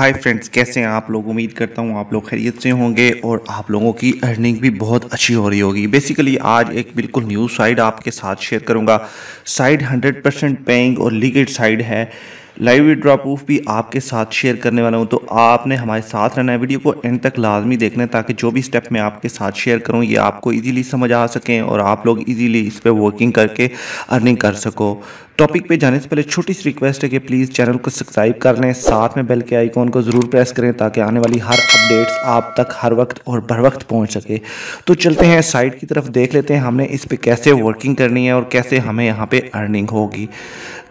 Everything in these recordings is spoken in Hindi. हाय फ्रेंड्स, कैसे हैं आप लोग। उम्मीद करता हूं आप लोग खैरियत से होंगे और आप लोगों की अर्निंग भी बहुत अच्छी हो रही होगी। बेसिकली आज एक बिल्कुल न्यू साइट आपके साथ शेयर करूंगा। साइट 100% पेइंग और लीगल साइट है। लाइव विड्रॉ प्रूफ भी आपके साथ शेयर करने वाला हूं, तो आपने हमारे साथ रहना है। वीडियो को एंड तक लाजमी देखना है ताकि जो भी स्टेप मैं आपके साथ शेयर करूं ये आपको इजीली समझ आ सकें और आप लोग इजीली इस पे वर्किंग करके अर्निंग कर सको। टॉपिक पे जाने से पहले छोटी सी रिक्वेस्ट है कि प्लीज़ चैनल को सब्सक्राइब कर लें, साथ में बेल के आइकॉन को ज़रूर प्रेस करें ताकि आने वाली हर अपडेट्स आप तक हर वक्त और बर वक्त पहुँच सके। तो चलते हैं साइट की तरफ, देख लेते हैं हमने इस पर कैसे वर्किंग करनी है और कैसे हमें यहाँ पर अर्निंग होगी।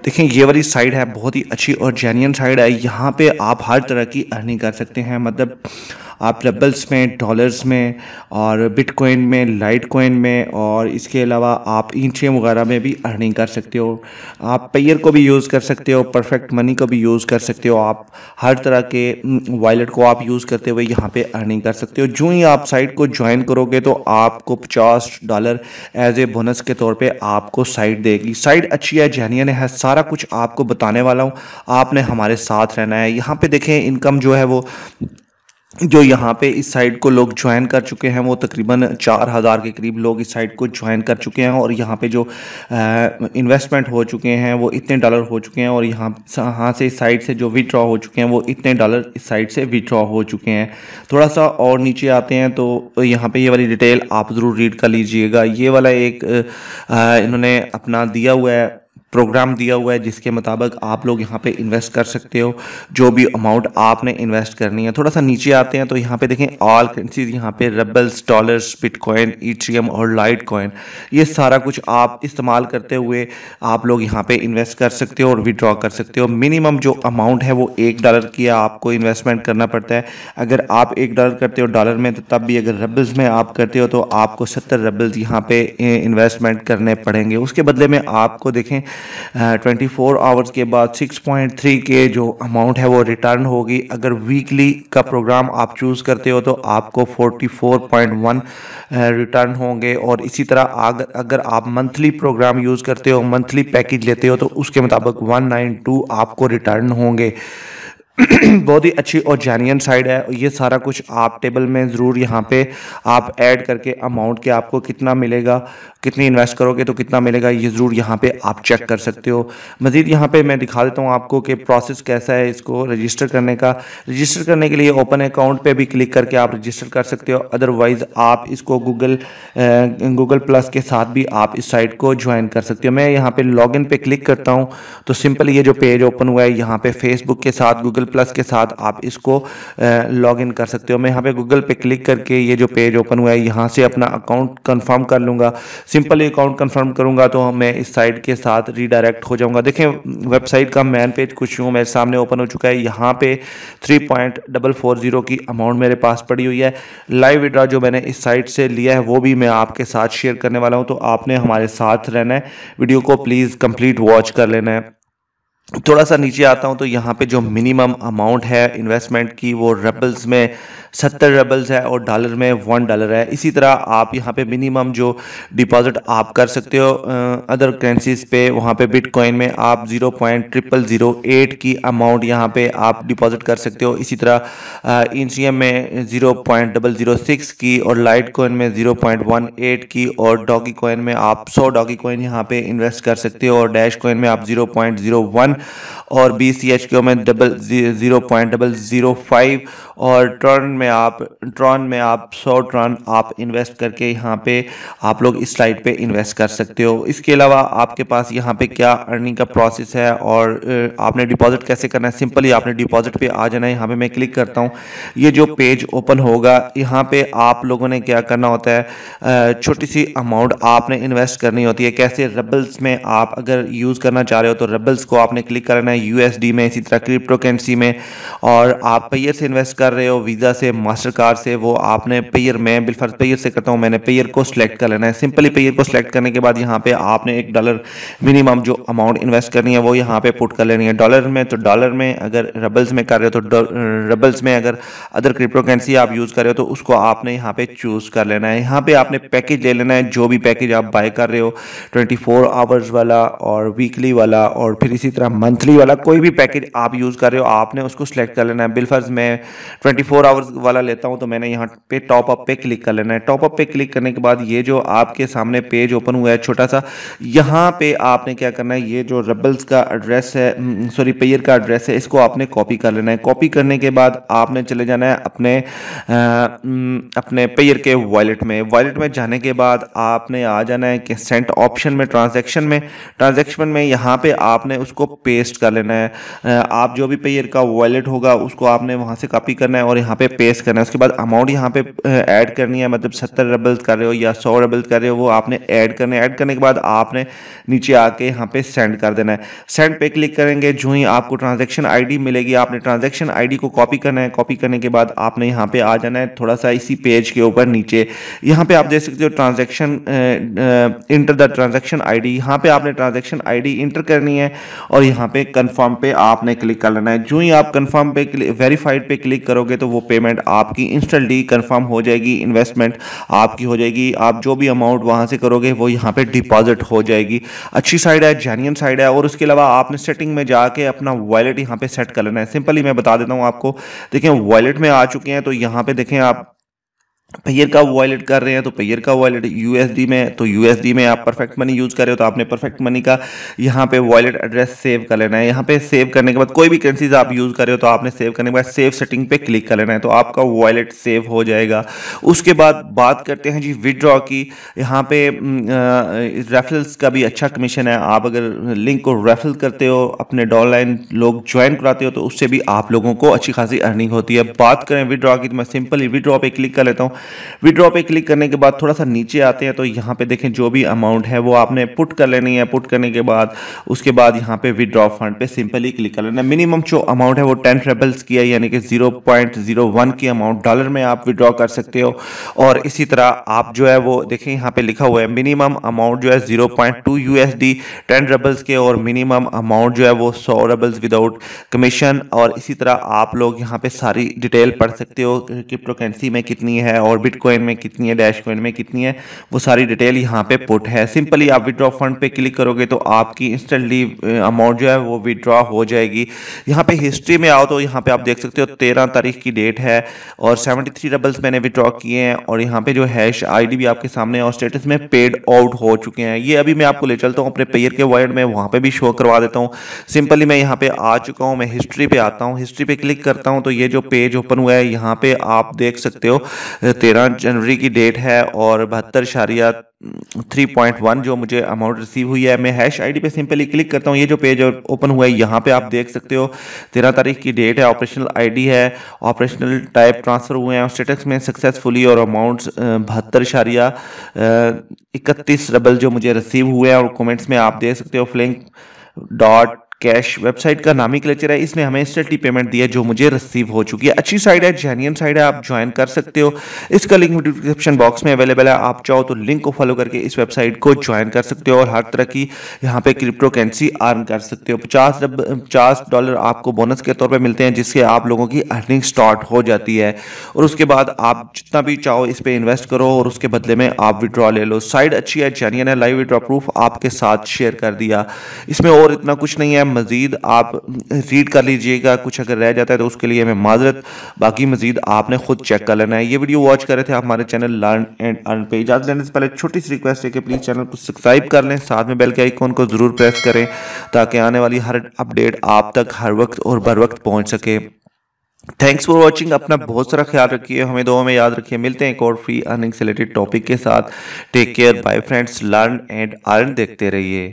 देखें, ये वाली साइट है, बहुत ही अच्छी और जेन्युइन साइट है। यहाँ पे आप हर तरह की अर्निंग कर सकते हैं, मतलब आप रबल्स में, डॉलर्स में और बिटकॉइन में, लाइट कॉइन में, और इसके अलावा आप इंचें वगैरह में भी अर्निंग कर सकते हो। आप पेयर को भी यूज़ कर सकते हो, परफेक्ट मनी को भी यूज़ कर सकते हो। आप हर तरह के वॉलेट को आप यूज़ करते हुए यहाँ पे अर्निंग कर सकते हो। जो ही आप साइट को ज्वाइन करोगे तो आपको $50 एज ए बोनस के तौर पर आपको साइट देगी। साइट अच्छी है, जेन्युइन है, सारा कुछ आपको बताने वाला हूँ, आपने हमारे साथ रहना है। यहाँ पर देखें, इनकम जो है वो, जो यहाँ पे इस साइट को लोग ज्वाइन कर चुके हैं वो तकरीबन 4000 के करीब लोग इस साइट को ज्वाइन कर चुके हैं और यहाँ पे जो इन्वेस्टमेंट हो चुके हैं वो इतने डॉलर हो चुके हैं और यहाँ से इस साइट से जो विड्रॉ हो चुके हैं वो इतने डॉलर इस साइट से विड्रॉ हो चुके हैं। थोड़ा सा और नीचे आते हैं तो यहाँ पर ये वाली डिटेल आप ज़रूर रीड कर लीजिएगा। ये वाला एक इन्होंने अपना दिया हुआ है, प्रोग्राम दिया हुआ है जिसके मुताबिक आप लोग यहाँ पे इन्वेस्ट कर सकते हो, जो भी अमाउंट आपने इन्वेस्ट करनी है। थोड़ा सा नीचे आते हैं तो यहाँ पे देखें ऑल करेंसीज, यहाँ पे रबल्स, डॉलर्स, बिटकॉइन, ईथेरियम और लाइट कॉइन, ये सारा कुछ आप इस्तेमाल करते हुए आप लोग यहाँ पे इन्वेस्ट कर सकते हो और विड्रॉ कर सकते हो। मिनिमम जो अमाउंट है वो $1 की आपको इन्वेस्टमेंट करना पड़ता है। अगर आप $1 करते हो डॉलर में तो तब भी, अगर रबल्स में आप करते हो तो आपको 70 रबल्स यहाँ पे इन्वेस्टमेंट करने पड़ेंगे। उसके बदले में आपको देखें 24 आवर्स के बाद 6.3 के जो अमाउंट है वो रिटर्न होगी। अगर वीकली का प्रोग्राम आप चूज़ करते हो तो आपको 44.1 रिटर्न होंगे और इसी तरह अगर आप मंथली प्रोग्राम यूज़ करते हो, मंथली पैकेज लेते हो तो उसके मुताबिक 192 आपको रिटर्न होंगे। बहुत ही अच्छी और जेन्युइन साइट है। ये सारा कुछ आप टेबल में ज़रूर यहाँ पे आप ऐड करके अमाउंट के आपको कितना मिलेगा, कितनी इन्वेस्ट करोगे तो कितना मिलेगा, ये ज़रूर यहाँ पे आप चेक कर सकते हो। मज़ीद यहाँ पे मैं दिखा देता हूँ आपको कि प्रोसेस कैसा है इसको रजिस्टर करने का। रजिस्टर करने के लिए ओपन अकाउंट पर भी क्लिक करके आप रजिस्टर कर सकते हो, अदरवाइज़ आप इसको गूगल प्लस के साथ भी आप इस साइट को ज्वाइन कर सकते हो। मैं यहाँ पर लॉगिन पर क्लिक करता हूँ तो सिंपल ये जो पेज ओपन हुआ है, यहाँ पर फेसबुक के साथ, गूगल प्लस के साथ आप इसको लॉग इन कर सकते हो। मैं यहाँ पे गूगल पे क्लिक करके ये जो पेज ओपन हुआ है यहाँ से अपना अकाउंट कंफर्म कर लूँगा। सिंपल अकाउंट कंफर्म करूँगा तो मैं इस साइट के साथ रीडायरेक्ट हो जाऊँगा। देखें, वेबसाइट का मेन पेज कुछ यूँ मेरे सामने ओपन हो चुका है। यहाँ पे 3.440 की अमाउंट मेरे पास पड़ी हुई है। लाइव विड्रॉ जो मैंने इस साइट से लिया है वो भी मैं आपके साथ शेयर करने वाला हूँ, तो आपने हमारे साथ रहना है। वीडियो को प्लीज़ कंप्लीट वॉच कर लेना है। थोड़ा सा नीचे आता हूं तो यहाँ पे जो मिनिमम अमाउंट है इन्वेस्टमेंट की वो रबल्स में 70 रबल्स है और डॉलर में $1 है। इसी तरह आप यहाँ पे मिनिमम जो डिपॉजिट आप कर सकते हो अदर करेंसीज पे, वहाँ पे बिटकॉइन में आप 0.0008 की अमाउंट यहाँ पे आप डिपॉजिट कर सकते हो। इसी तरह इंचीएम में 0.006 की और लाइट कॉइन में 0.18 की और डॉगी कॉइन में आप 100 डॉगी कॉइन यहाँ पे इन्वेस्ट कर सकते हो और डैश कॉइन में आप 0.01 और BCHQ में 0.005 और ट्रॉन में आप 100 ट्रॉन आप इन्वेस्ट करके यहाँ पे आप लोग इस साइट पे इन्वेस्ट कर सकते हो। इसके अलावा आपके पास यहाँ पे क्या अर्निंग का प्रोसेस है और आपने डिपॉजिट कैसे करना है, सिंपली आपने डिपॉजिट पे आ जाना है। यहाँ पे मैं क्लिक करता हूँ, ये जो पेज ओपन होगा यहाँ पे आप लोगों ने क्या करना होता है, छोटी सी अमाउंट आपने इन्वेस्ट करनी होती है। कैसे, रबल्स में आप अगर यूज़ करना चाह रहे हो तो रबल्स को आपने क्लिक करना है, USD में, इसी तरह क्रिप्टो करेंसी में, और आप पेयर से इन्वेस्ट कर रहे हो, वीज़ा से, मास्टर कार्ड से, वो आपने पेयर में, बिलफर्ज पेयर से करता हूँ, मैंने पेयर को सिलेक्ट कर लेना है। सिंपली पेयर को सिलेक्ट करने के बाद यहाँ पे आपने $1 मिनिमम जो अमाउंट इन्वेस्ट करनी है वो यहाँ पे पुट कर लेनी है। डॉलर में तो डॉलर में, अगर रबल्स में कर रहे हो तो रबल्स में, अगर अदर क्रिप्टो करेंसी आप यूज़ कर रहे हो तो उसको आपने यहाँ पे चूज़ कर लेना है। यहाँ पे आपने पैकेज ले लेना है, जो भी पैकेज आप बाय कर रहे हो, 24 आवर्स वाला और वीकली वाला और फिर इसी तरह मंथली वाला कोई भी पैकेज आप यूज़ कर रहे हो आपने उसको सिलेक्ट कर लेना है। बिलफर्ज मैं 24 आवर्स वाला लेता हूं तो मैंने यहां पे टॉप अप पे क्लिक कर लेना है। टॉप अप पे क्लिक करने के बाद ये जो आपके सामने पेज ओपन हुआ है छोटा सा, यहाँ पे आपने क्या करना है, ये जो रबल्स का एड्रेस है, सॉरी पेयर का एड्रेस है, इसको आपने कॉपी कर लेना है। कॉपी करने के बाद आपने चले जाना है अपने पेयर के वॉलेट में। वॉलेट में जाने के बाद आपने आ जाना है कि सेंट ऑप्शन में, ट्रांजैक्शन में यहाँ पे आपने उसको पेस्ट कर लेना है। आप जो भी पेयर का वॉलेट होगा उसको आपने वहाँ से कॉपी करना है और यहाँ पे पेस्ट करना है। उसके बाद अमाउंट यहाँ पे ऐड करनी है, मतलब 70 रबल्स कर रहे हो या 100 रबल्स कर रहे हो वो आपने ऐड करने है। ऐड करने के बाद आपने नीचे आके यहाँ पे सेंड कर देना है। सेंड पे क्लिक करेंगे, जो ही आपको ट्रांजेक्शन आई मिलेगी आपने ट्रांजेक्शन आई को कॉपी करना है। कॉपी करने के बाद आपने यहाँ पे आ जाना है थोड़ा सा इसी पेज के ऊपर नीचे, यहाँ पे आप देख सकते हो transaction enter the transaction I D. यहाँ पे आपने ट्रांजेक्शन आईडी इंटर करनी है और यहाँ पे कंफर्म पे आपने क्लिक कर लेना है। जो ही आप कंफर्म पे वेरीफाइड पे क्लिक करोगे तो वो पेमेंट आपकी इंस्टेंटली कंफर्म हो जाएगी, इन्वेस्टमेंट आपकी हो जाएगी। आप जो भी अमाउंट वहाँ से करोगे वो यहाँ पे डिपॉजिट हो जाएगी। अच्छी साइड है, जेन्युइन साइड है। और उसके अलावा आपने सेटिंग में जाके अपना वॉलेट यहाँ पे सेट कर लेना है। सिंपली मैं बता देता हूँ आपको, देखें वॉलेट में आ चुके हैं तो यहाँ पे देखें आप पेयर का वॉलेट कर रहे हैं तो पेयर का वॉलेट, यूएसडी में तो यूएसडी में, आप परफेक्ट मनी यूज़ कर रहे हो तो आपने परफेक्ट मनी का यहाँ पे वॉलेट एड्रेस सेव कर लेना है। यहाँ पे सेव करने के बाद कोई भी करेंसीज आप यूज़ कर रहे हो तो आपने सेव करने के बाद सेव सेटिंग पे क्लिक कर लेना है तो आपका वॉलेट सेव हो जाएगा। उसके बाद बात करते हैं जी विदड्रॉ की। यहाँ पे रेफरल्स का भी अच्छा कमीशन है। आप अगर लिंक को रेफरल करते हो, अपने ऑनलाइन लोग ज्वाइन कराते हो तो उससे भी आप लोगों को अच्छी खासी अर्निंग होती है। बात करें विदड्रॉ की तो मैं सिंपली विदड्रॉ पे क्लिक कर लेता हूँ। विड्रॉ पे क्लिक करने के बाद थोड़ा सा नीचे आते हैं तो यहाँ पे देखें जो भी अमाउंट है वो आपने पुट कर लेनी है। पुट करने के बाद उसके बाद यहाँ पे विड्रॉ फंड पे सिंपली क्लिक कर लेना है। मिनिमम जो अमाउंट है वो 10 रबल्स की है, यानी कि 0.01 की अमाउंट डॉलर में आप विड्रॉ कर सकते हो। और इसी तरह आप जो है वो देखें यहाँ पे लिखा हुआ है मिनिमम अमाउंट जो है 0.2 USD 10 रबल्स के, और मिनिमम अमाउंट जो है वो 100 रबल्स विदाउट कमीशन। और इसी तरह आप लोग यहाँ पे सारी डिटेल पढ़ सकते हो, क्रिप्टो करेंसी में कितनी है और बिटकॉइन में कितनी है, डैश कॉइन में कितनी है, वो सारी डिटेल यहाँ पे पुट है। सिंपली आप विड्रॉ फंड पे क्लिक करोगे तो आपकी इंस्टेंटली अमाउंट जो है वो विड्रॉ हो जाएगी। यहाँ पे हिस्ट्री में आओ तो यहाँ पे आप देख सकते हो 13 तारीख की डेट है और 73 रबल्स मैंने विड्रॉ किए हैं। और यहाँ पे जो हैश आईडी भी आपके सामने है और स्टेटस में पेड आउट हो चुके हैं। ये अभी मैं आपको ले चलता हूँ अपने पेयर के वॉलेट में, वहाँ पे भी शो करवा देता हूँ। सिंपली मैं यहाँ पे आ चुका हूँ, मैं हिस्ट्री पे आता हूँ, हिस्ट्री पे क्लिक करता हूँ तो ये जो पेज ओपन हुआ है यहाँ पे आप देख सकते हो 13 जनवरी की डेट है और 72.3.1 जो मुझे अमाउंट रिसीव हुई है। मैं हैश आईडी पे सिंपली क्लिक करता हूँ, ये जो पेज ओपन हुआ है यहाँ पे आप देख सकते हो 13 तारीख की डेट है, ऑपरेशनल आईडी है, ऑपरेशनल टाइप ट्रांसफ़र हुए हैं, स्टेटस में सक्सेसफुली, और अमाउंट्स 72.31 रबल जो मुझे रिसीव हुए हैं। और कमेंट्स में आप देख सकते हो flink.cash वेबसाइट का नामी क्लेचर है, इसने हमें इंस्टेंटली पेमेंट दिया जो मुझे रिसीव हो चुकी है। अच्छी साइड है, जेन्युइन साइड है, आप ज्वाइन कर सकते हो। इसका लिंक डिस्क्रिप्शन बॉक्स में अवेलेबल है, आप चाहो तो लिंक को फॉलो करके इस वेबसाइट को ज्वाइन कर सकते हो और हर तरह की यहाँ पे क्रिप्टो करेंसी अर्न कर सकते हो। 50 डॉलर आपको बोनस के तौर पर मिलते हैं जिससे आप लोगों की अर्निंग स्टार्ट हो जाती है। और उसके बाद आप जितना भी चाहो इस पर इन्वेस्ट करो और उसके बदले में आप विड्रॉ ले लो। साइड अच्छी है, जेन्युइन है, लाइव विड्रॉ प्रूफ आपके साथ शेयर कर दिया। इसमें और इतना कुछ नहीं है, मज़ीद आप रीड कर लीजिएगा, कुछ अगर रह जाता है तो उसके लिए मैं माजरत, बाकी मज़ीद आपने खुद चेक कर लेना है। ये वीडियो वॉच कर रहे थे आप हमारे चैनल लर्न एंड अर्न पे। इजाज़त लेने से पहले छोटी सी रिक्वेस्ट है कि प्लीज़ चैनल को सब्सक्राइब कर लें, साथ में बेल के आइकॉन को ज़रूर प्रेस करें ताकि आने वाली हर अपडेट आप तक हर वक्त और बर वक्त पहुँच सके। थैंक्स फॉर वॉचिंग, अपना बहुत सारा ख्याल रखिए, हमें दुआ में याद रखिए। मिलते हैं एक और फ्री अर्निंग से रिलेटेड टॉपिक के साथ। Take care, bye friends. Learn and earn देखते रहिए।